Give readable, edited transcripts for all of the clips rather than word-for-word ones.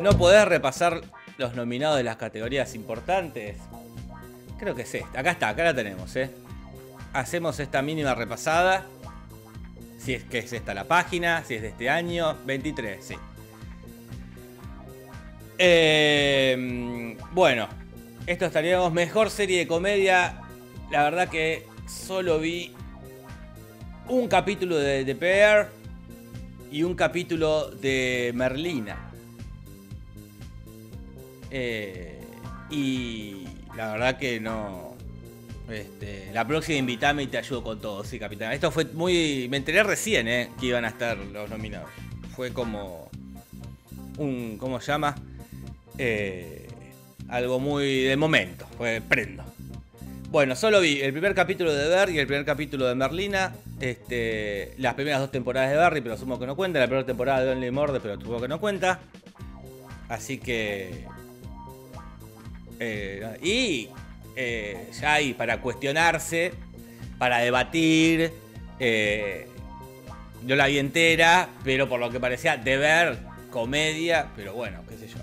¿No podés repasar los nominados de las categorías importantes? Creo que es esta. Acá está, acá la tenemos, ¿eh? Hacemos esta mínima repasada. Si es que es esta la página, si es de este año. 23, sí. Bueno, esto estaríamos. Mejor serie de comedia. La verdad que solo vi un capítulo de The Bear y un capítulo de Merlina. Y la verdad que no. La próxima invitame y te ayudo con todo, sí, capitán. Esto fue muy... Me enteré recién, que iban a estar los nominados. Fue como... un... ¿cómo se llama? Algo muy de momento. Pues prendo. Bueno, solo vi el primer capítulo de Barry y el primer capítulo de Merlina. Las primeras dos temporadas de Barry, pero asumo que no cuenta. La primera temporada de Only Morde, pero asumo que no cuenta. Así que... ya hay para cuestionarse, para debatir. Yo la vi entera, pero por lo que parecía de ver comedia, pero bueno, qué sé yo.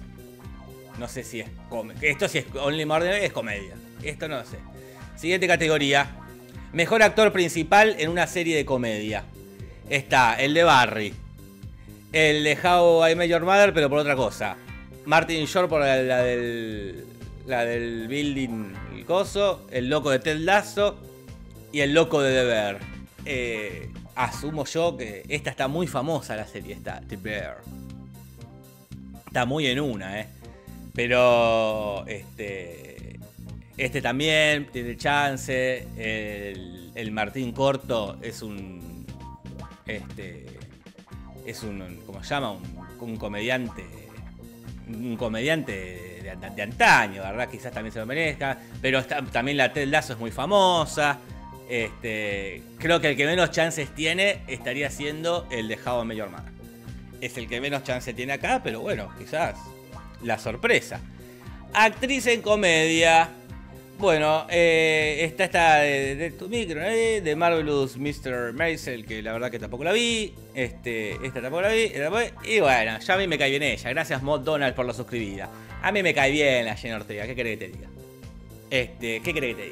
No sé si es comedia. Esto si es Only Murders es comedia. Esto no lo sé. Siguiente categoría. Mejor actor principal en una serie de comedia. Está el de Barry, el de How I Met Your Mother, pero por otra cosa. Martin Short por la del Building el Coso, el loco de Ted Lasso y el loco de The Bear. Asumo yo que esta está muy famosa, la serie está, The Bear. Está muy en una, Pero este también tiene chance. El Martín Corto es un... ¿cómo se llama? Un comediante. Un comediante de antaño, ¿verdad? Quizás también se lo merezca, pero también la Ted Lasso es muy famosa. Creo que el que menos chances tiene estaría siendo el de How I Met Your Mother. Es el que menos chance tiene acá, pero bueno, quizás la sorpresa. Actriz en comedia. Bueno, está esta de tu micro, de Marvelous Mr. Maisel, que la verdad que tampoco la vi. Esta tampoco la vi. Y bueno, ya a mí me cae bien ella. Gracias, Mod Donald, por la suscribida. A mí me cae bien la Jenna Ortega, ¿qué querés que te diga? ¿Qué querés que te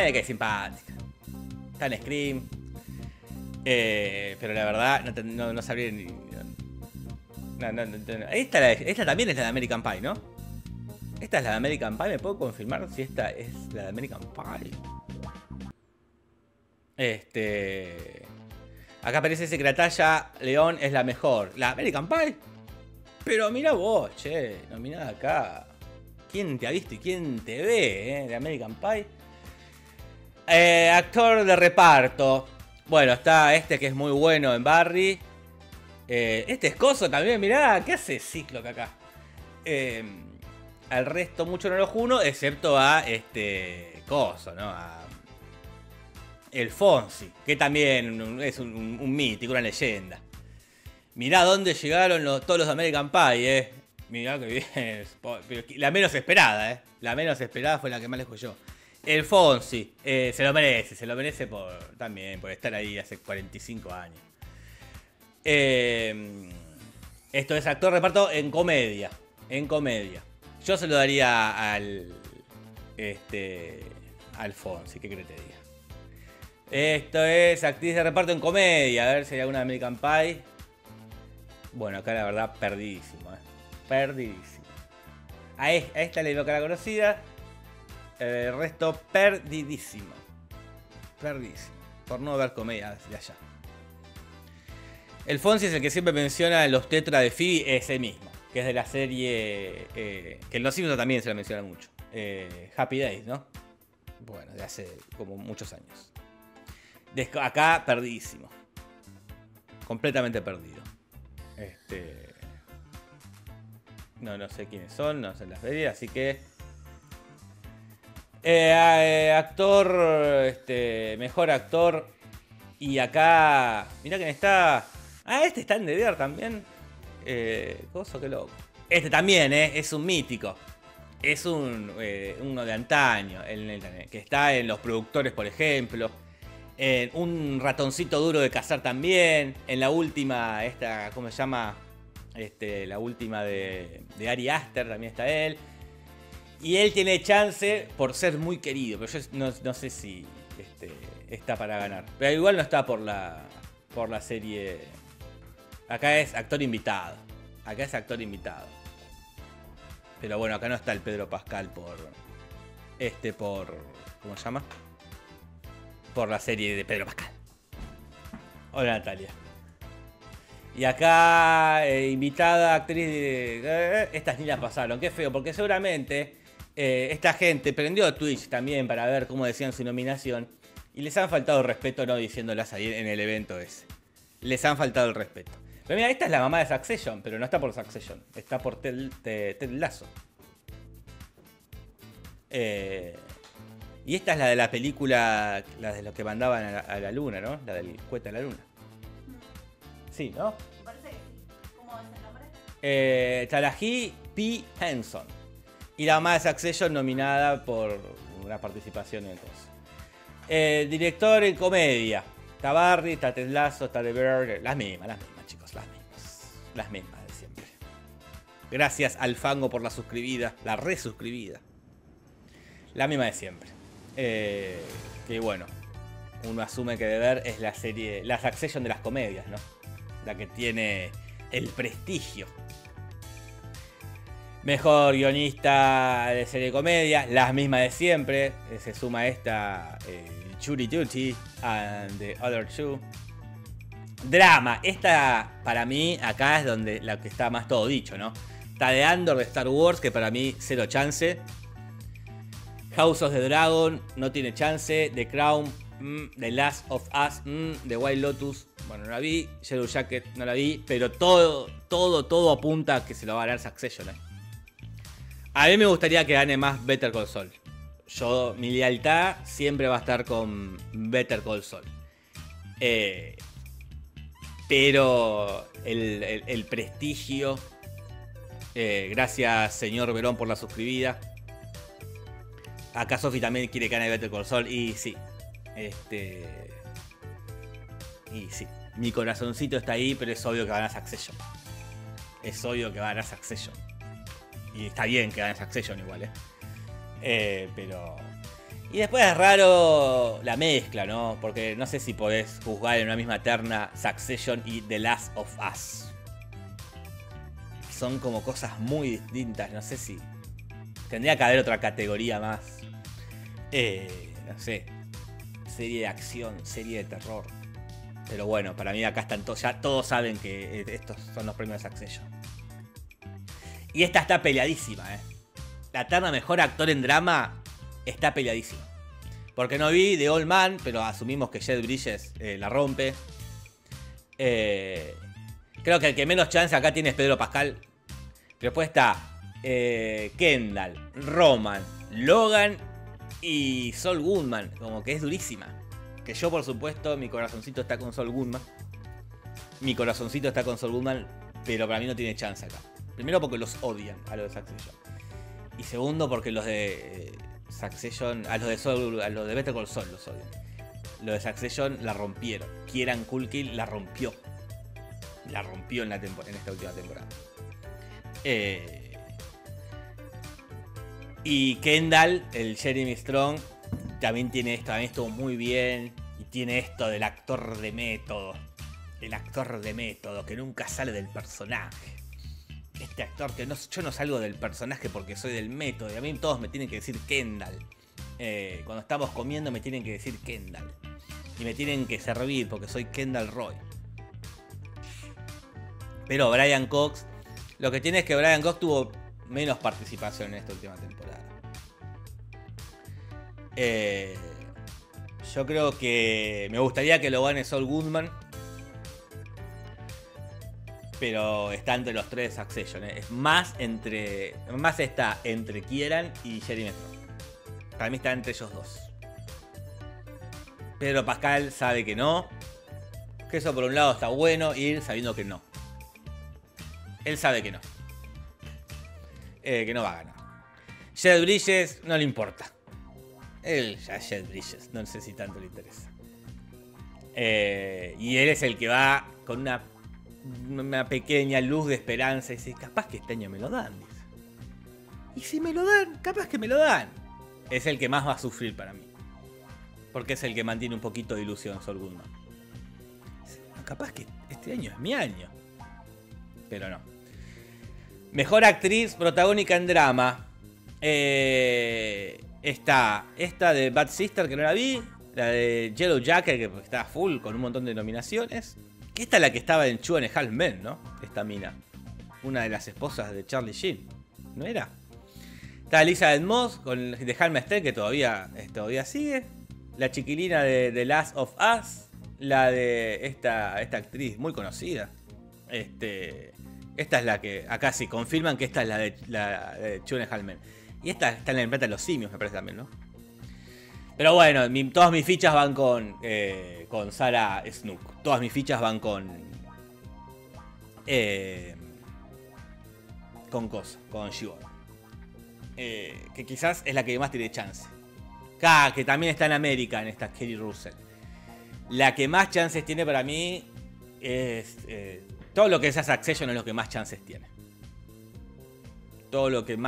diga? Que es simpática. Está en Scream. Pero la verdad, no sabría ni... No. Esta también es la de American Pie, ¿no? Esta es la de American Pie, ¿me puedo confirmar si esta es la de American Pie? Acá aparece que Natalia León es la mejor. ¿La American Pie? Pero mirá vos, che, nominada acá. ¿Quién te ha visto y quién te ve, de American Pie? Actor de reparto. Bueno, está este que es muy bueno en Barry. Este es Coso también, mirá, ¿qué hace Cíclope acá? Al resto mucho no lo juro, excepto a este Coso, ¿no? A El Fonsi, que también es un mítico, una leyenda. Mirá dónde llegaron todos los American Pie, Mirá que bien. La menos esperada, La menos esperada fue la que más les escuchó. El Fonsi, se lo merece también por estar ahí hace 45 años. Esto es actor reparto en comedia. Yo se lo daría al Fonsi, ¿qué crees que te diga? Esto es actriz de reparto en comedia. A ver si hay alguna American Pie. Bueno, acá la verdad, perdidísimo, Perdidísimo. A esta le veo cara conocida. El resto, perdidísimo. Por no ver comedias de allá. El Fonsi es el que siempre menciona los tetra de Phoebe, ese mismo. Que es de la serie... que en Los Simpsons también se la menciona mucho. Happy Days, ¿no? Bueno, de hace como muchos años. Acá, perdidísimo. Completamente perdido. No sé quiénes son, no sé las series, así que actor, mejor actor. Y acá, mirá quién está. Este está en The Bear también. Coso, qué loco. Este también, es un mítico. Es uno de antaño, que está en Los Productores, por ejemplo. En Un ratoncito duro de cazar también. En la última, ¿cómo se llama? la última de Ari Aster, también está él. Y él tiene chance por ser muy querido, pero yo no sé si está para ganar. Pero igual no está por la serie. Acá es actor invitado. Acá es actor invitado. Pero bueno, acá no está el Pedro Pascal por ¿cómo se llama? Por la serie de Pedro Pascal. Hola, Natalia. Y acá, invitada, actriz de... Estas ni las pasaron, qué feo, porque seguramente esta gente prendió Twitch también para ver cómo decían su nominación y les han faltado el respeto no diciéndolas ahí en el evento ese. Les han faltado el respeto. Pero mira, esta es la mamá de Succession, pero no está por Succession, está por Ted Lasso. Y esta es la de la película, la de los que mandaban a la luna, ¿no? La del cohete a la luna. Sí, ¿no? Me parece que sí. ¿Cómo es el nombre? Talahi P. Henson. Y la mamá de Succession nominada por una participación en cosas. Director en comedia. Está Barry, está Ted Lasso, está The Bear. Las mismas, chicos, las mismas. Las mismas de siempre. Gracias al fango por la suscribida, la resuscribida. La misma de siempre. Que bueno, uno asume que de ver es la serie, la Succession de las comedias, ¿no? La que tiene el prestigio. Mejor guionista de serie de comedia, las mismas de siempre. Se suma esta, Churi Tutti and the Other Two. Drama, esta para mí acá es donde la que está más todo dicho, ¿no? Está de Andor de Star Wars, que para mí cero chance. House of the Dragon, no tiene chance. The Crown, The Last of Us, The White Lotus, bueno, no la vi. Yellow Jacket, no la vi. Pero todo apunta a que se lo va a ganar Succession. A mí me gustaría que gane más Better Call Saul. Yo, mi lealtad siempre va a estar con Better Call Saul. Pero el prestigio... gracias, señor Verón, por la suscribida. Acá Sofi también quiere que gane Better Call Saul. Y sí. Y sí, mi corazoncito está ahí, pero es obvio que van a Succession. Es obvio que van a Succession. Y está bien que van a Succession igual, pero... Y después es raro la mezcla, ¿no? Porque no sé si podés juzgar en una misma terna Succession y The Last of Us. Son como cosas muy distintas, no sé si... Tendría que haber otra categoría más. No sé. Serie de acción, serie de terror. Pero bueno, para mí acá están todos, ya todos saben que estos son los premios de Succession. Y esta está peleadísima, La terna mejor actor en drama está peleadísima. Porque no vi The Old Man, pero asumimos que Jet Bridges la rompe. Creo que el que menos chance acá tiene es Pedro Pascal. Pero después está Kendall, Roman, Logan y Saul Goodman, como que es durísima. Que yo, por supuesto, mi corazoncito está con Saul Goodman. Mi corazoncito está con Saul Goodman, pero para mí no tiene chance acá. Primero porque los odian a los de Succession. Y segundo porque los de Succession, a los de Better Call Saul los odian. Los de Succession la rompieron. Kieran Culkin la rompió. La rompió en esta última temporada. Y Kendall, el Jeremy Strong, también tiene esto, también estuvo muy bien. Y tiene esto del actor de método. El actor de método que nunca sale del personaje. Este actor que no, yo no salgo del personaje porque soy del método. Y a mí todos me tienen que decir Kendall. Cuando estamos comiendo me tienen que decir Kendall. Y me tienen que servir porque soy Kendall Roy. Pero Brian Cox, lo que tiene es que Brian Cox tuvo... menos participación en esta última temporada. Yo creo que me gustaría que lo gane Saul Goodman, pero está entre los tres Succession. Es más está entre Kieran y Jeremy Strong. Para mí está entre ellos dos. Pedro Pascal sabe que no. Que eso por un lado está bueno ir sabiendo que no. Él sabe que no. Que no va a ganar. Jet Bridges no le importa. Él ya Jet Bridges, no sé si tanto le interesa. Y él es el que va con una una pequeña luz de esperanza y dice, capaz que este año me lo dan, dice. Y si me lo dan, capaz que me lo dan. Es el que más va a sufrir para mí, porque es el que mantiene un poquito de ilusión, Saul Goodman. Dice, no, capaz que este año es mi año. Pero no. Mejor actriz protagónica en drama. Está esta de Bad Sister, que no la vi. La de Yellow Jacket, que está full con un montón de nominaciones. Que esta es la que estaba en Two and a Half Men, ¿no? Esta mina. Una de las esposas de Charlie Sheen. ¿No era? Está Elizabeth Moss con de Halma Esther, que todavía sigue. La chiquilina de The Last of Us. La de esta actriz muy conocida. Esta es la que acá sí confirman que esta es la de Two and a Half Men. Y esta está en el planeta de los simios, me parece también, ¿no? Pero bueno, todas mis fichas van con Sarah Snook. Todas mis fichas van con She-Hulk. Que quizás es la que más tiene chance. K, que también está en América, en esta Kelly Russell. La que más chances tiene para mí es... todo lo que es Succession es lo que más chances tiene. Todo lo que es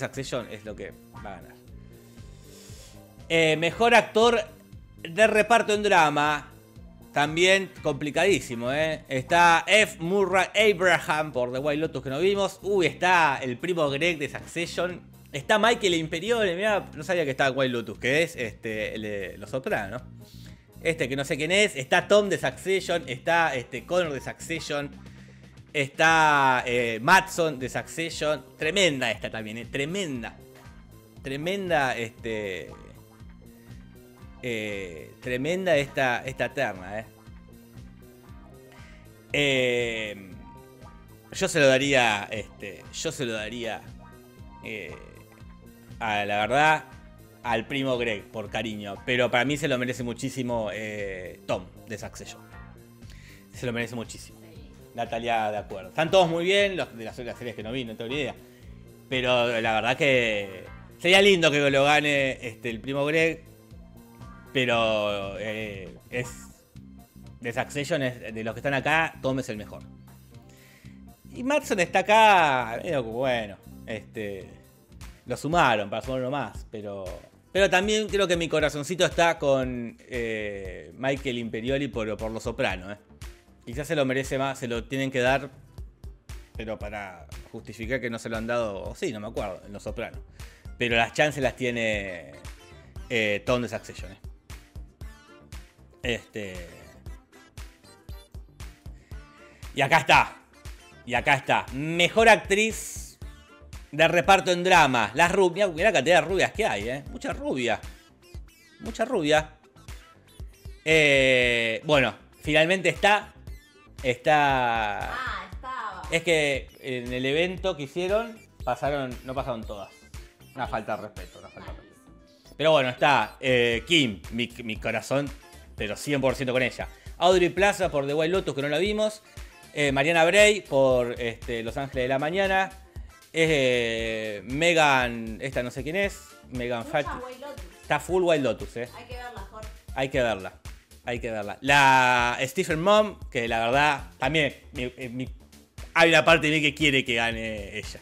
Succession es lo que va a ganar. Mejor actor de reparto en drama. También complicadísimo, ¿eh? Está F. Murray Abraham por The White Lotus, que no vimos. Está el primo Greg de Succession. Está Michael Imperioli. Mirá, no sabía que estaba White Lotus, que es el de Los Soprano, ¿no? Que no sé quién es. Está Tom de Succession. Está Connor de Succession. Está Madson de Succession. Tremenda esta también, tremenda. Tremenda esta terna, yo se lo daría. Yo se lo daría. A la verdad, al primo Greg, por cariño. Pero para mí se lo merece muchísimo Tom, de Succession. Se lo merece muchísimo. Natalia, de acuerdo. Están todos muy bien, los de las otras series que no vi, no tengo ni idea. Pero la verdad que sería lindo que lo gane el primo Greg. Pero de Succession, de los que están acá, Tom es el mejor. Y Madson está acá, bueno, lo sumaron, para sumarlo más, pero también creo que mi corazoncito está con Michael Imperioli por Los Soprano. Quizás se lo merece más, se lo tienen que dar, pero para justificar que no se lo han dado, o sí, no me acuerdo, en Los Soprano. Pero las chances las tiene Tom de Succession. Y acá está. Mejor actriz de reparto en drama. Las rubias. Mirá la cantidad de rubias que hay, ¿eh? Mucha rubia. Bueno, finalmente está. Estaba. Es que en el evento que hicieron, no pasaron todas. Una falta de respeto. Pero bueno, está Kim, mi corazón, pero 100% con ella. Audrey Plaza por The White Lotus, que no la vimos. Mariana Bray por Los Ángeles de la Mañana. Es Megan, esta no sé quién es. Megan Fat. Está full White Lotus, Hay que verla, Jorge. La Stephen Mom, que la verdad, también hay una parte de mí que quiere que gane ella.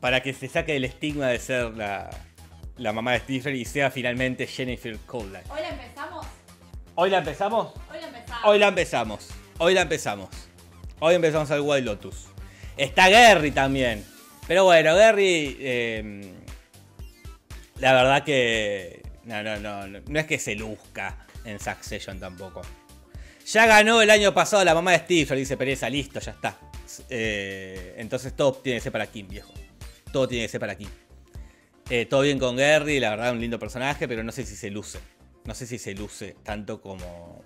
Para que se saque el estigma de ser la mamá de Stephen y sea finalmente Jennifer Coolidge. Hoy empezamos al White Lotus. Está Gary también. Pero bueno, Gary... la verdad que... No es que se luzca en Succession tampoco. Ya ganó el año pasado la mamá de Stifler, dice Pereza. Listo, ya está. Entonces todo tiene que ser para Kim, viejo. Todo tiene que ser para Kim. Todo bien con Gary. La verdad, un lindo personaje. Pero no sé si se luce. Tanto como...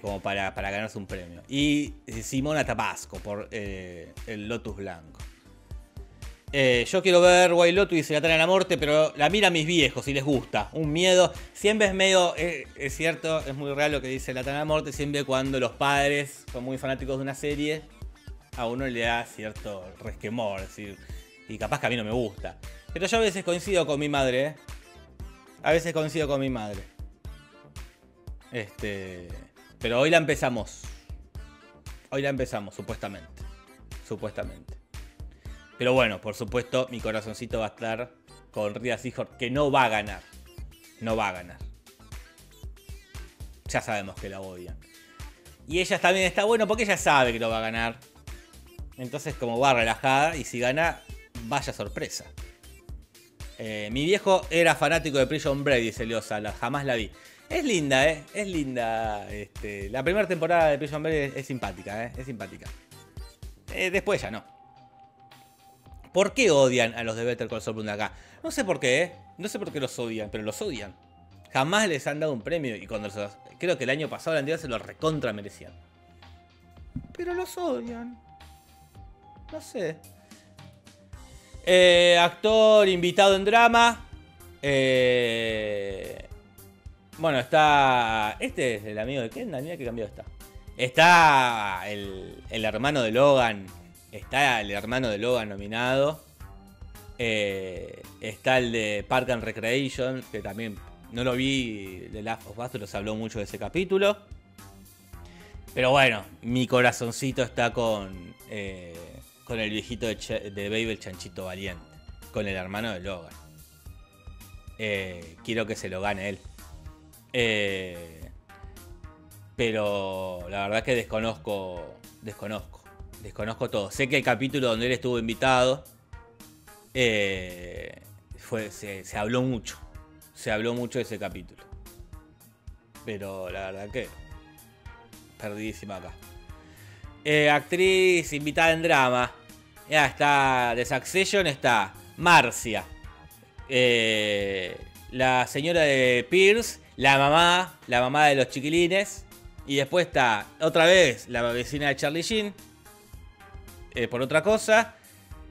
como para ganarse un premio. Y Simona Tabasco por el Lotus Blanco. Yo quiero ver White Lotus y se la traen a la muerte, pero la mira a mis viejos si les gusta. Un miedo. Siempre es medio. Es cierto, es muy real lo que dice la traen a la muerte. Siempre cuando los padres son muy fanáticos de una serie, a uno le da cierto resquemor. Es decir, y capaz que a mí no me gusta. Pero yo a veces coincido con mi madre. Pero hoy la empezamos. Hoy la empezamos, supuestamente. Supuestamente. Pero bueno, por supuesto, mi corazoncito va a estar con Rhea Seehorn, que no va a ganar. No va a ganar. Ya sabemos que la odian. Y ella también está bueno porque ella sabe que no va a ganar. Entonces como va relajada y si gana, vaya sorpresa. Mi viejo era fanático de Prison Break, dice Leosa, jamás la vi. Es linda, es linda. La primera temporada de Prison Break es simpática, es simpática. Después ya no. ¿Por qué odian a los de Better Call Saul de acá? No sé por qué, no sé por qué los odian, pero los odian. Jamás les han dado un premio y cuando los, creo que el año pasado, la anterior, se los recontra merecían. Pero los odian. No sé. Actor invitado en drama. Bueno, está... Este es el amigo de Kendall, mira qué cambiado está. Está el hermano de Logan. Está el hermano de Logan nominado. Está el de Park and Recreation, que también... No lo vi, The Last of Us, pero se habló mucho de ese capítulo. Pero bueno, mi corazoncito está con el viejito de Baby, el chanchito valiente. Con el hermano de Logan. Quiero que se lo gane él. Pero la verdad es que desconozco todo. Sé que el capítulo donde él estuvo invitado se habló mucho. Se habló mucho de ese capítulo. Pero la verdad que... Perdidísima acá. Actriz invitada en drama. Ya está... De Succession está... Marcia. La señora de Pierce. La mamá de los chiquilines. Y después está... Otra vez... La vecina de Charlie Sheen. Por otra cosa.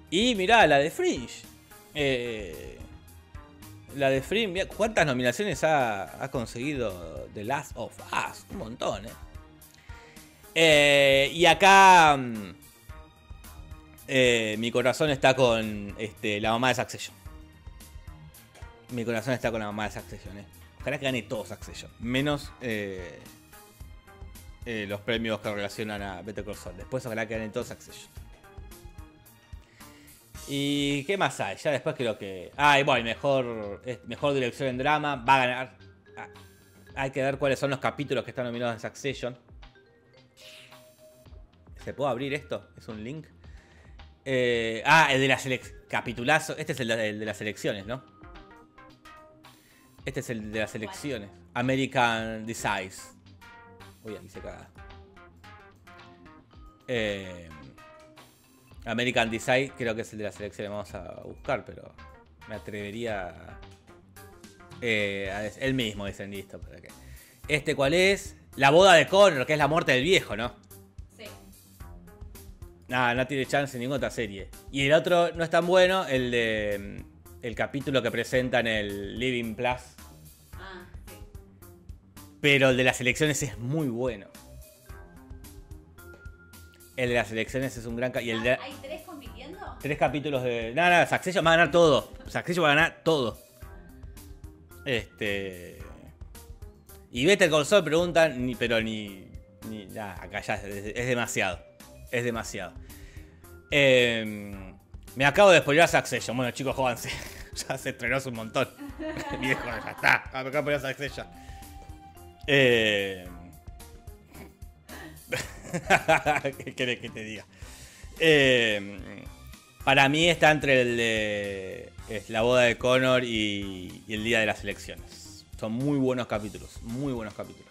Y mirá, la de Fringe. La de Free, mirá, ¿cuántas nominaciones ha conseguido The Last of Us? Un montón, y acá mi corazón está con la mamá de Succession. Mi corazón está con la mamá de Succession, Ojalá que gane todo Succession. Menos los premios que relacionan a Better Call Saul. Después ojalá que gane todo Succession. ¿Y qué más hay? Ya después creo que... Ah, y bueno, mejor dirección en drama. Va a ganar. Ah, hay que ver cuáles son los capítulos que están nominados en Succession. ¿Se puede abrir esto? ¿Es un link? El de las elecciones. Capitulazo. Este es el de las elecciones, ¿no? Este es el de las elecciones. American Decides. Uy, aquí se caga. American Design creo que es el de la selección, vamos a buscar, pero me atrevería él mismo, dicen, listo. Para que... ¿Cuál es? La boda de Connor, que es la muerte del viejo, ¿no? Sí. Nada, no tiene chance en ninguna otra serie. Y el otro no es tan bueno, el de el capítulo que presentan el Living Plus. Ah, sí. Pero el de las elecciones es muy bueno. El de las elecciones es un gran... Y el de... ¿Hay tres compitiendo? Tres capítulos de... Nada, Succession va a ganar todo. Succession va a ganar todo. Y Better Call Saul preguntan, nada, acá ya es demasiado. Es demasiado. Me acabo de spoilear Succession. Bueno, chicos, jódanse. Ya se estrenó hace un montón. Viejo, ya está. Me acabo de spoilear Succession. ¿Qué querés que te diga? Para mí está entre el de la boda de Connor y el día de las elecciones. Son muy buenos capítulos, muy buenos capítulos.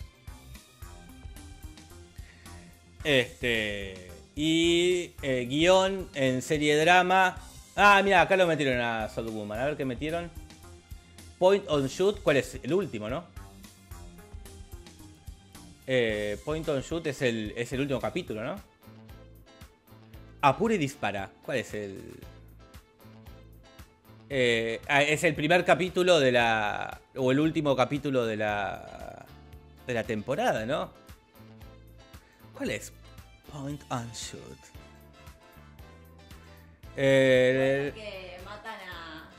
Y guión en serie drama. Ah, mira, acá lo metieron a Soul Woman. A ver qué metieron. Point on Shoot, ¿cuál es? El último, ¿no? Point and Shoot es el último capítulo, ¿no? Apura y dispara. ¿Cuál es el...? Es el primer capítulo de la... O el último capítulo de la... De la temporada, ¿no? ¿Cuál es? Point and Shoot. El que matan a...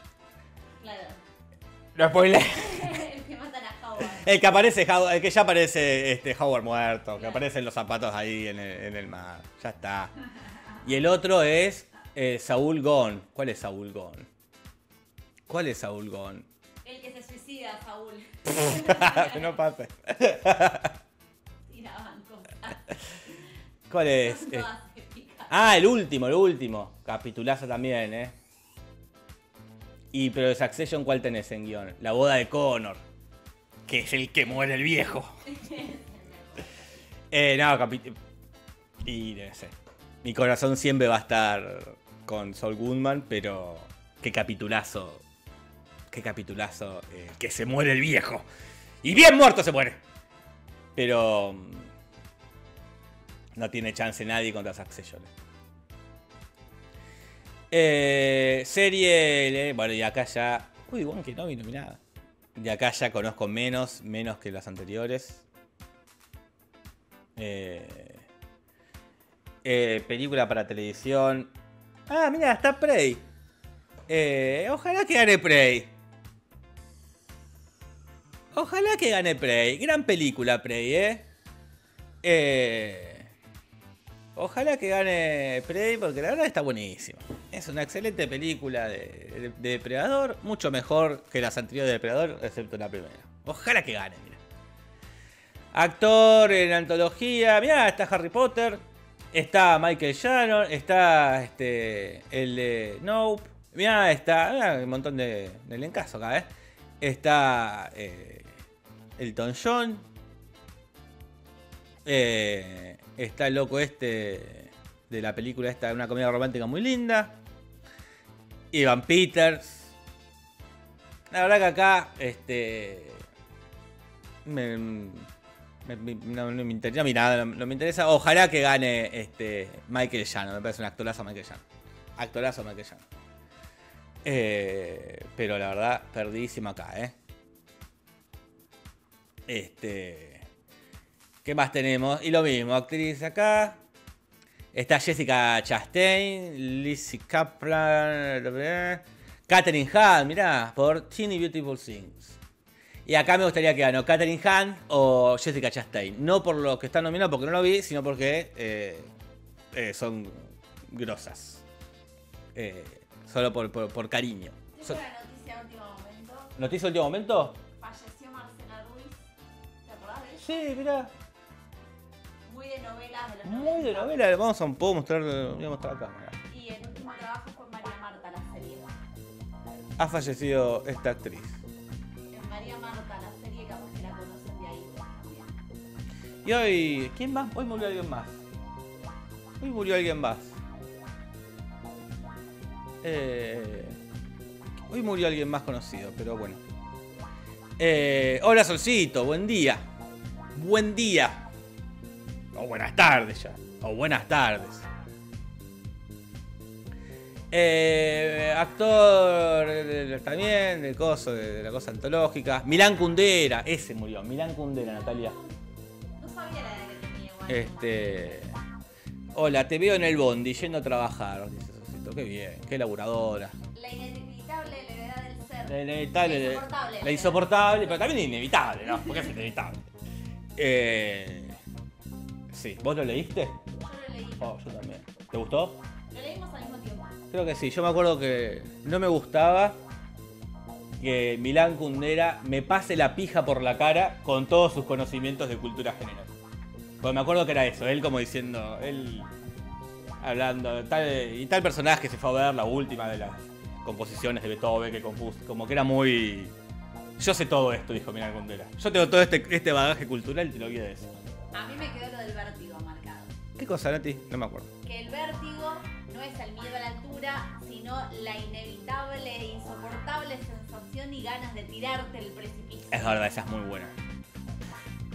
Claro. No spoilé. El que matan a Howard. El que aparece, el que ya aparece Howard muerto, que aparecen los zapatos ahí en el mar. Ya está. Y el otro es Saúl Gón. ¿Cuál es Saúl Gón? ¿Cuál es Saúl Gón? El que se suicida, Saúl. No pase. ¿Cuál es? Ah, el último. Capitulazo también, ¿eh? Y pero de Succession, ¿cuál tenés en guión? La boda de Connor. Que es el que muere el viejo. No, y no sé. Mi corazón siempre va a estar con Saul Goodman, pero qué capitulazo. Qué capitulazo. Que se muere el viejo. Y bien muerto se muere. Pero no tiene chance nadie contra Succession. Serie... Bueno, y acá ya... Uy, bueno, que no vi nominada. De acá ya conozco menos que las anteriores. Película para televisión. Ah, mira, está Prey. Ojalá que gane Prey. Ojalá que gane Prey. Gran película Prey, ¿eh? Ojalá que gane Prey porque la verdad está buenísima. Es una excelente película de Depredador, mucho mejor que las anteriores de Depredador, excepto la primera. Ojalá que gane, mira. Actor en antología, mira, está Harry Potter, está Michael Shannon, está el de Nope, mira, está un montón de elencazo acá, está Elton John, está el loco de la película esta, una comedia romántica muy linda. Evan Peters. La verdad que acá, no me interesa. Ojalá que gane Michael Shannon. Me parece un actorazo Michael Shannon. Actorazo Michael Shannon. Pero la verdad, perdidísimo acá, ¿Qué más tenemos? Y lo mismo, actriz acá. Está Jessica Chastain, Lizzie Kaplan, Katherine Hahn, mirá, por Teeny Beautiful Things. Y acá me gustaría que ganó Katherine Hahn o Jessica Chastain. No por lo que están nominados, porque no lo vi, sino porque son grosas. Solo por cariño. ¿Qué fue la noticia de último momento? ¿Noticia de último momento? Falleció Marcela Ruiz. ¿Te acordás de ella? Sí, mirá. Muy de novelas de los 90. Muy de novelas, vamos a mostrar acá. Y el último trabajo fue María Marta, la serie. Ha fallecido esta actriz. En María Marta, la serie, capaz que la conocen de ahí. Y hoy, ¿quién más? Hoy murió alguien más. Hoy murió alguien más. Hoy murió alguien más conocido, pero bueno. Hola Solcito, buen día. Buen día. O buenas tardes ya. O buenas tardes. Actor también del coso, de la cosa antológica. Milan Kundera. Ese murió. Milan Kundera, Natalia. No sabía la edad que tenía igual. Hola, te veo en el bondi yendo a trabajar. Dice Sosito. Qué bien, qué laburadora. La inevitable levedad del ser. La insoportable, pero también inevitable, ¿no? Porque es inevitable. Sí. ¿Vos lo leíste? Yo lo leí. Oh, yo también. ¿Te gustó? Lo leímos al mismo tiempo. Creo que sí. Yo me acuerdo que no me gustaba que Milan Kundera me pase la pija por la cara con todos sus conocimientos de cultura general. Porque me acuerdo que era eso. Él como diciendo... Él hablando... Y tal personaje se fue a ver la última de las composiciones de Beethoven que compuso. Como que era muy... Yo sé todo esto, dijo Milan Kundera. Yo tengo todo este bagaje cultural y te lo voy a decir. A mí me quedó lo del vértigo marcado. ¿Qué cosa, Nati? No me acuerdo. Que el vértigo no es el miedo a la altura, sino la inevitable e insoportable sensación y ganas de tirarte el precipicio. Es verdad, esa es muy buena.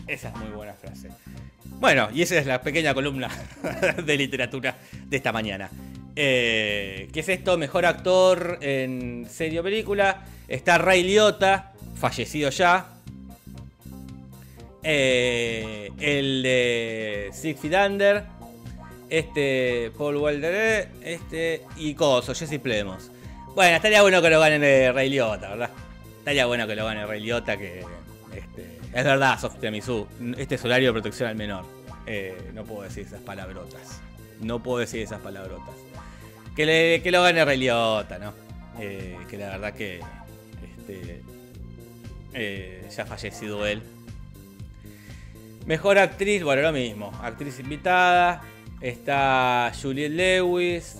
Esa es muy buena frase. Bueno, y esa es la pequeña columna de literatura de esta mañana. ¿Qué es esto? Mejor actor en serie o película. Está Ray Liotta, fallecido ya. El de Six Feet Under, Paul Walder, y Coso, Jesse Plemons. Bueno, estaría bueno que lo gane Ray Liotta, ¿verdad? Estaría bueno que lo gane Ray Liotta, que Es verdad, Softemizu. Este es horario de protección al menor. No puedo decir esas palabrotas. No puedo decir esas palabrotas. Que lo gane Ray Liotta, ¿no? Que la verdad que... ya fallecido él. Mejor actriz, bueno, lo mismo. Actriz invitada. Está Juliette Lewis,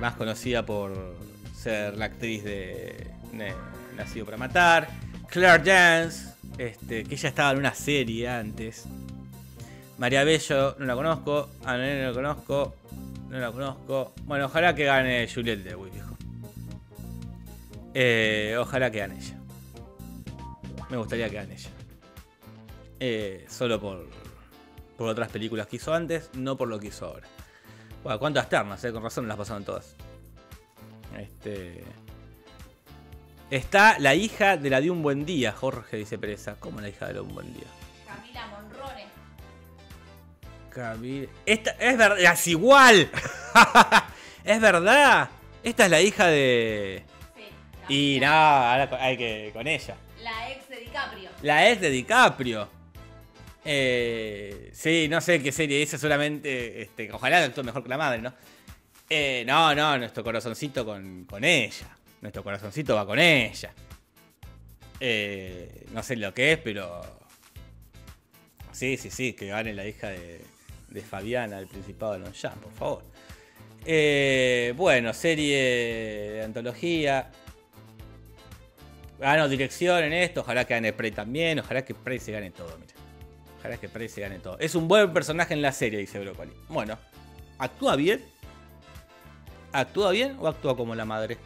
más conocida por ser la actriz de Nacido para Matar. Claire Danes, que ella estaba en una serie antes. María Bello, no la conozco. Ana, no la conozco. No la conozco. Bueno, ojalá que gane Juliette Lewis, viejo. Ojalá que gane ella. Me gustaría que gane ella. Solo por otras películas que hizo antes, no por lo que hizo ahora. Bueno, cuántas ternas, con razón las pasaron todas. Está la hija de la de Un Buen Día, Jorge, dice Pereza. ¿Cómo la hija de la de Un Buen Día? Camila Monrones. Camila... Esta es verdad, es igual. Es verdad. Esta es la hija de... Sí, y nada, no, ahora hay que con ella. La ex de DiCaprio. La ex de DiCaprio. Sí, no sé qué serie dice, solamente ojalá actúe mejor que la madre, ¿no? No, nuestro corazoncito con ella. Nuestro corazoncito va con ella. No sé lo que es, pero... Sí, que gane la hija de Fabiana del Principado de Longchamp, por favor. Bueno, serie de antología... Gano dirección en esto, ojalá que gane Prey también, ojalá que Prey se gane todo, mira. Ojalá que Prey se gane todo. Es un buen personaje en la serie, dice Brócoli. Bueno, ¿actúa bien? ¿Actúa bien o actúa como la madre?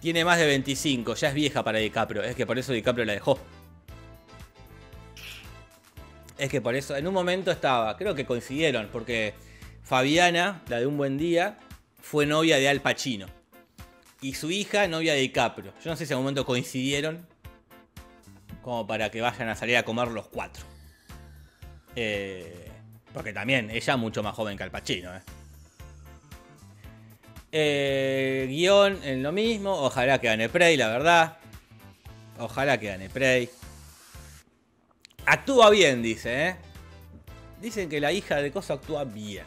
Tiene más de 25, ya es vieja para DiCaprio, es que por eso DiCaprio la dejó. Es que por eso, en un momento estaba, creo que coincidieron, porque Fabiana, la de Un Buen Día, fue novia de Al Pacino. Y su hija, novia de DiCaprio. Yo no sé si en algún momento coincidieron como para que vayan a salir a comer los cuatro. Porque también ella mucho más joven que Al Pacino. Guión en lo mismo. Ojalá que gane Prey, la verdad. Ojalá que gane Prey. Actúa bien, dice. Dicen que la hija de Coso actúa bien.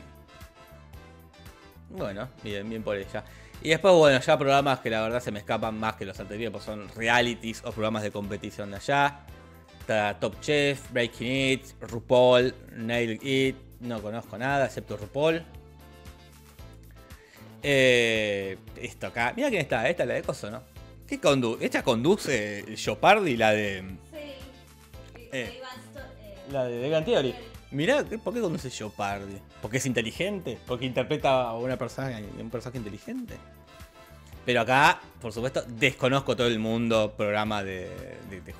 Bueno, bien, bien por ella. Y después, bueno, ya programas que la verdad se me escapan más que los anteriores, pues son realities o programas de competición de allá. Está Top Chef, Breaking It, RuPaul, Nail It, no conozco nada excepto RuPaul. Esto acá, mira quién está, esta es la de Coso, ¿no? ¿Qué conduce? Esta conduce Jeopardy, la de... Sí, la de Big Bang Theory. Mirá, ¿por qué conoce Jeopardy? ¿Porque es inteligente? ¿Porque interpreta a un personaje inteligente? Pero acá, por supuesto, desconozco todo el mundo programa de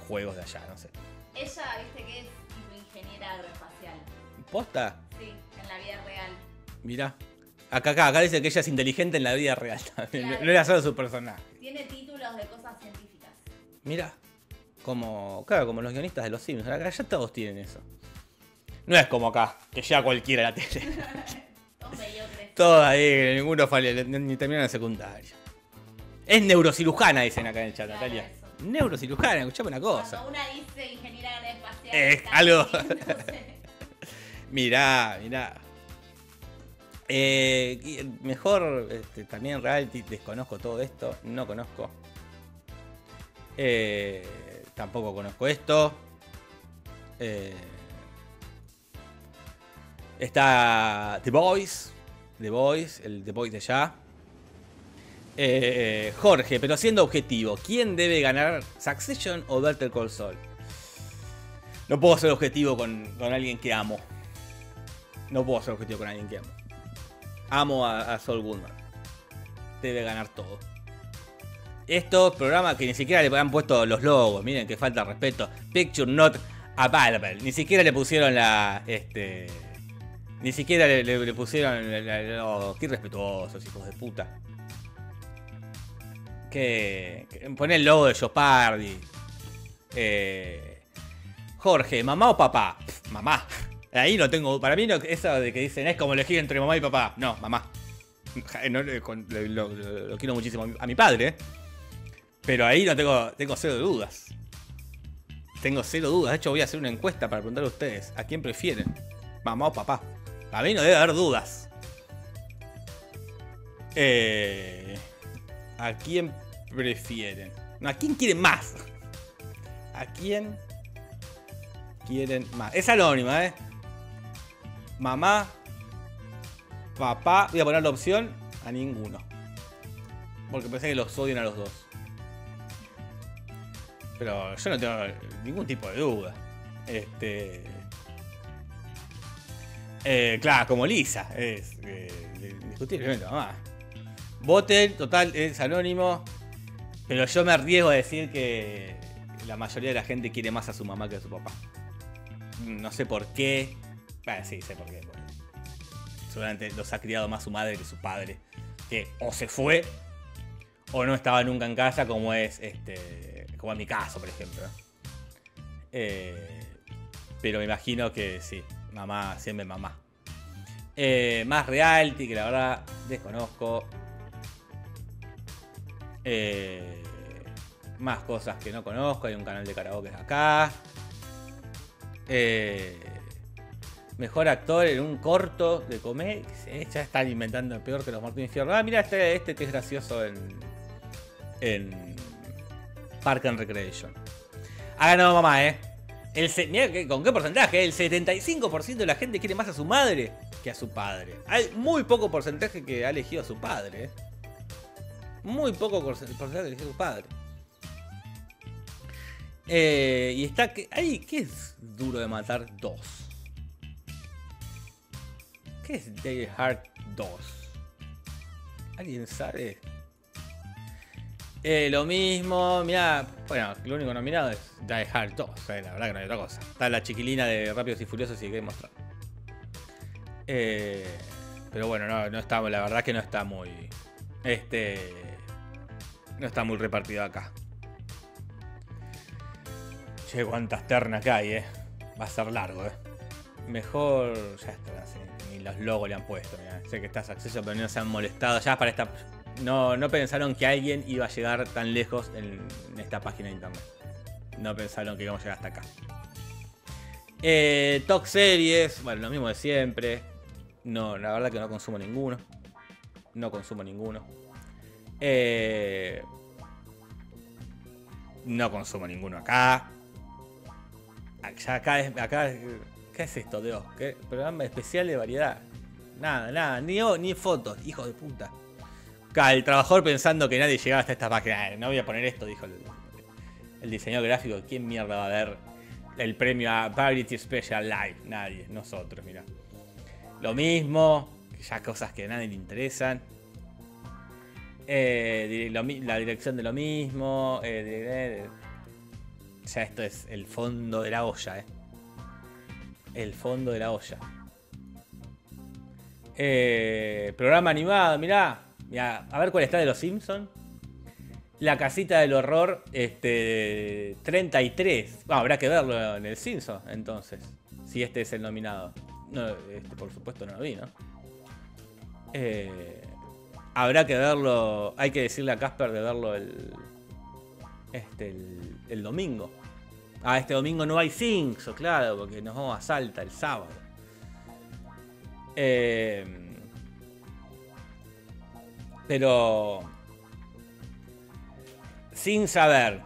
juegos de allá, no sé. Ella, viste que es ingeniera aeroespacial. ¿Posta? Sí, en la vida real. Mirá. Acá dice que ella es inteligente en la vida real también. Claro. No era solo su personaje. Tiene títulos de cosas científicas. Mirá. Como los guionistas de los Sims. Acá ya todos tienen eso. No es como acá, que llega cualquiera a la tele. Todos ahí, ninguno falla, ni terminan la secundaria. Es neurocirujana, dicen acá en el chat, claro, Natalia. Eso. Neurocirujana, escuchame una cosa. Cuando una dice ingeniera aeroespacial. Es algo. No sé. Mirá. Mejor, también reality, desconozco todo esto, no conozco. Tampoco conozco esto. Está The Boys, el The Boys de allá. Jorge, pero siendo objetivo, ¿quién debe ganar, Succession o Better Call Saul? No puedo ser objetivo con alguien que amo. No puedo ser objetivo con alguien que amo. Amo a Saul Goodman. Debe ganar todo. Estos programas que ni siquiera le han puesto los logos, miren que falta de respeto. Picture Not Available. Ni siquiera le pusieron la... Ni siquiera le pusieron... Qué irrespetuosos, hijos de puta. Poné el logo de Jeopardy. Jorge, ¿mamá o papá? Pff, mamá. Ahí no tengo... Para mí no, eso de que dicen es como elegir entre mamá y papá. No, mamá. Lo quiero muchísimo a mi padre. Pero ahí no tengo cero dudas. Tengo cero dudas. De hecho, voy a hacer una encuesta para preguntarle a ustedes. ¿A quién prefieren? Mamá o papá. A mí no debe haber dudas. ¿A quién prefieren? No, ¿a quién quieren más? ¿A quién quieren más? Es anónima, ¿eh? Mamá, papá. Voy a poner la opción a ninguno. Porque pensé que los odian a los dos. Pero yo no tengo ningún tipo de duda. Claro, como Lisa. Es discutiblemente mamá. Voten, total, es anónimo. Pero yo me arriesgo a decir que la mayoría de la gente quiere más a su mamá que a su papá. No sé por qué. Bueno, sí, sé por qué. Seguramente los ha criado más su madre que su padre. Que o se fue o no estaba nunca en casa, como es como en mi caso, por ejemplo. Pero me imagino que sí, mamá, siempre mamá. Más reality, que la verdad desconozco. Más cosas que no conozco. Hay un canal de karaoke acá. Mejor actor en un corto de comedia. Ya están inventando el peor que los Martín Fierro. Ah, mira este que es gracioso en Park and Recreation. Ha ganado mamá, ¿eh? Mirá, ¿con qué porcentaje? El 75% de la gente quiere más a su madre que a su padre. Hay muy poco porcentaje que ha elegido a su padre, ¿eh? Muy poco porcentaje que ha elegido a su padre. Y está... Ay, ¿qué es Duro de Matar 2? ¿Qué es Die Hard 2? ¿Alguien sabe? Lo mismo, mirá, bueno, lo único nominado es Die Hard 2, la verdad que no hay otra cosa. Está la chiquilina de Rápidos y Furiosos y que mostrar. Pero bueno, no está, la verdad que no está muy... no está muy repartido acá. Che, cuántas ternas que hay, Va a ser largo, Mejor... Ya está, sí, ni los logos le han puesto, mirá. Sé que está Succession, pero no se han molestado ya para esta... No pensaron que alguien iba a llegar tan lejos en esta página de internet. No pensaron que íbamos a llegar hasta acá. Talk series, bueno, lo mismo de siempre. No, la verdad que no consumo ninguno. No consumo ninguno acá. Acá ¿qué es esto, Dios? ¿Qué? Programa especial de variedad. Nada, ni fotos, hijo de puta. El trabajador pensando que nadie llegaba hasta esta página. No voy a poner esto, dijo el diseñador gráfico. ¿Quién mierda va a ver el premio a Variety Special Live? Nadie, nosotros, mirá. Lo mismo, ya cosas que a nadie le interesan. La dirección de lo mismo. Ya esto es el fondo de la olla, El fondo de la olla. Programa animado, mirá. Mirá, a ver cuál está de los Simpsons. La casita del horror, 33. Bueno, habrá que verlo en el Simpsons, entonces. Si este es el nominado. No, por supuesto no lo vi, ¿no? Habrá que verlo. Hay que decirle a Casper de verlo el domingo. Ah, este domingo no hay Simpsons, claro, porque nos vamos a Salta el sábado. Pero sin saber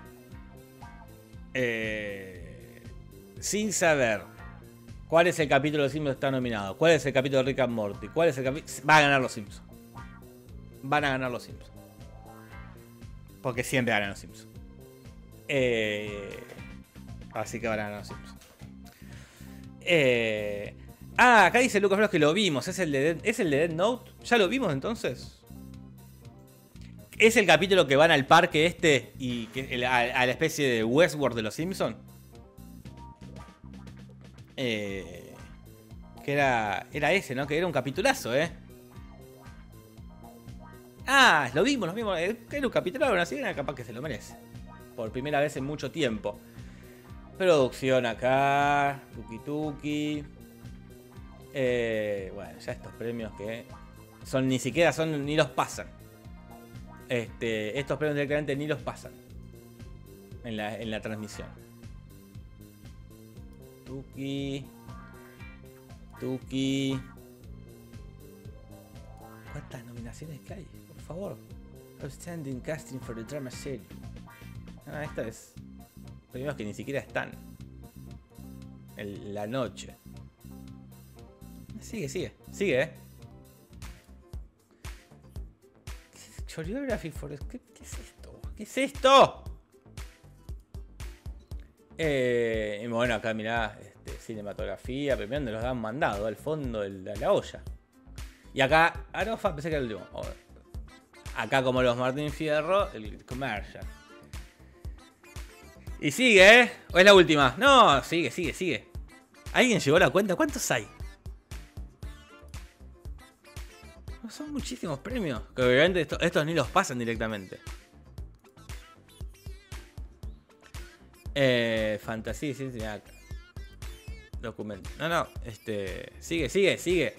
cuál es el capítulo de Simpsons que está nominado, cuál es el capítulo de Rick and Morty, cuál es el capítulo... Va a ganar los Simpsons. Van a ganar los Simpsons. Porque siempre ganan los Simpsons. Así que van a ganar los Simpsons. Acá dice Lucas Flores que lo vimos. ¿Es el de Death Note? ¿Ya lo vimos entonces? ¿Es el capítulo que van al parque y a la especie de Westworld de los Simpsons? Que era ese, ¿no? Que era un capitulazo, Ah, lo vimos. Era un capitulazo, bueno, así era, capaz que se lo merece. Por primera vez en mucho tiempo. Producción acá. Tuki tuki. Bueno, ya estos premios que son ni los pasan. Estos premios directamente ni los pasan. en la transmisión. Tuki. ¿Cuántas nominaciones que hay? Por favor. Outstanding casting for the drama series. Ah, esta es. Primero que ni siquiera están. La noche. Sigue, Choreography for... ¿Qué es esto? Bueno, acá mirá, cinematografía, primero nos los han mandado al fondo de la olla. Y acá, Arofa, pensé que era el último. Acá como los Martín Fierro, el comercial. Y sigue, ¿eh? ¿O es la última? No, sigue. ¿Alguien llegó a la cuenta? ¿Cuántos hay? No son muchísimos premios. Que obviamente estos ni los pasan directamente. Fantasía, ciencia, documento. Sigue.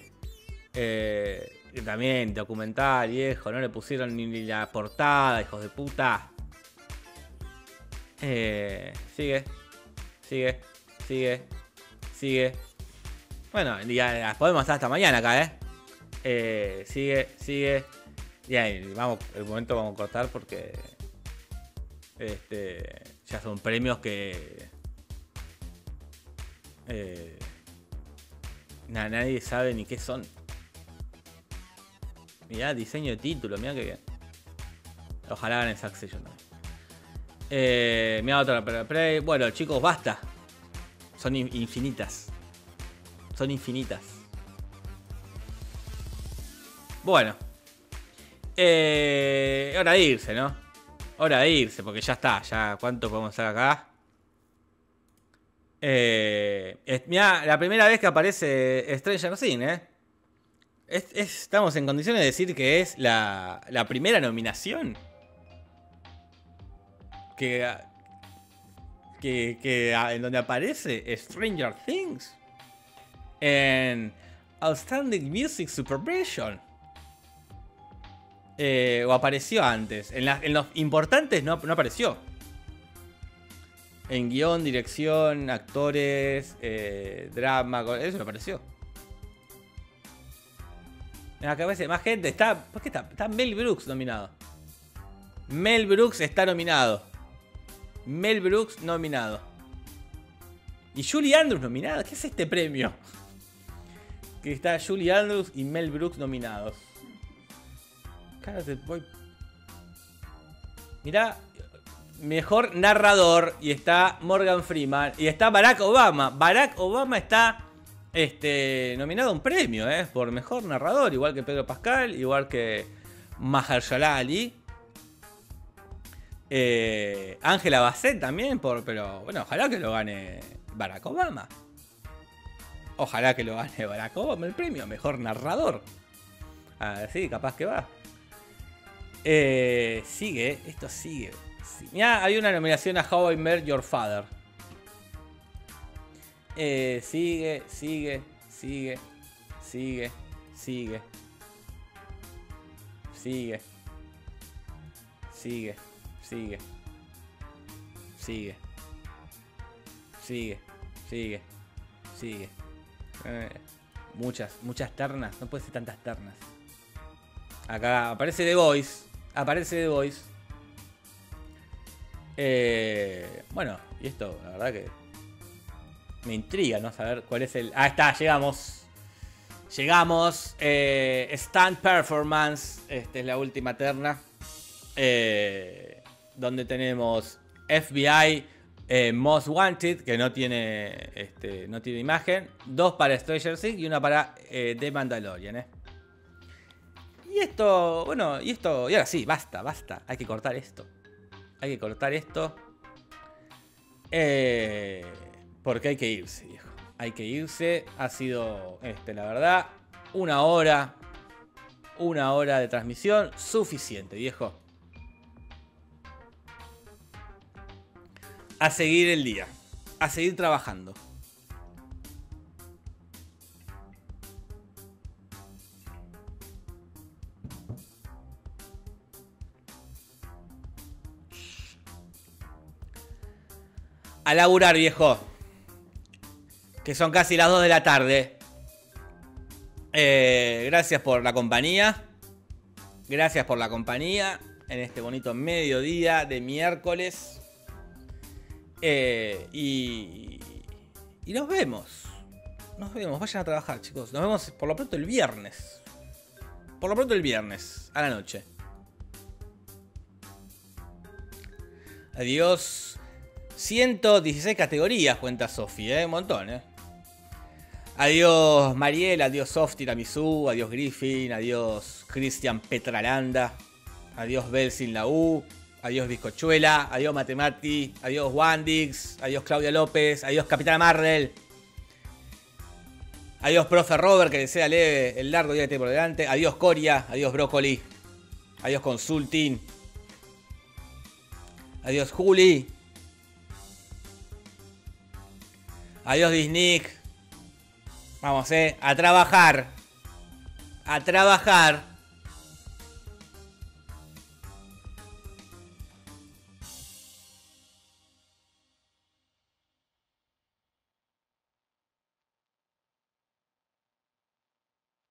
También documental, viejo. No le pusieron ni la portada, hijos de puta. Sigue. Bueno, ya las podemos estar hasta mañana acá, Sigue. Ya, vamos, el momento vamos a cortar porque ya son premios que nadie sabe ni qué son. Mirá, diseño de título, mirá que bien. Ojalá hagan el Succession también. Mirá otra para Prey. Bueno, chicos, basta. Son infinitas. Bueno. Hora de irse, ¿no? Porque ya está. Ya, ¿cuánto podemos hacer acá? Mirá, la primera vez que aparece Stranger Things, estamos en condiciones de decir que es la primera nominación en donde aparece Stranger Things en Outstanding Music Supervision. O apareció antes. En los importantes no apareció. En guión, dirección, actores, drama, eso no apareció. En la cabeza de más gente está. ¿Por qué está Mel Brooks nominado? Mel Brooks nominado. Y Julie Andrews nominada. ¿Qué es este premio? Que está Julie Andrews y Mel Brooks nominados. Mirá, mejor narrador. Y está Morgan Freeman. Y está Barack Obama. Barack Obama está nominado a un premio, por mejor narrador. Igual que Pedro Pascal. Igual que Mahershala Ali. Angela Bassett también, pero bueno, ojalá que lo gane Barack Obama. El premio, mejor narrador. Así, capaz que va. Sigue, esto sigue. Mirá, hay una nominación a How I Met Your Father. Sigue. Muchas ternas. No puede ser tantas ternas. Acá aparece The Boys. Bueno, y esto, la verdad que me intriga, ¿no? Saber cuál es el... Ah, está, llegamos. Stand Performance. Esta es la última terna. Donde tenemos FBI Most Wanted, que no tiene imagen. 2 para Stranger Things y 1 para The Mandalorian. Y esto, bueno, y ahora sí, basta. Hay que cortar esto. Porque hay que irse, viejo. Ha sido, la verdad, una hora de transmisión suficiente, viejo. A seguir el día. A seguir trabajando. A laburar, viejo. Que son casi las 2 de la tarde. Gracias por la compañía. Gracias por la compañía en este bonito mediodía de miércoles. Y nos vemos. Nos vemos. Vayan a trabajar, chicos. Nos vemos por lo pronto el viernes. Por lo pronto el viernes a la noche. Adiós. 116 categorías cuenta Sofi, un montón, Adiós Mariela, adiós Sof Tiramisú, adiós Griffin, adiós Cristian Petralanda, adiós Bel sin la U, adiós Bizcochuela, adiós Matemati, adiós Wandix, adiós Claudia López, adiós Capitana Marvel, adiós Profe Robert, que desea leve el largo día que tiene por delante, adiós Coria, adiós Brócoli, adiós Consulting, adiós Juli, adiós Disney. Vamos, a trabajar. A trabajar.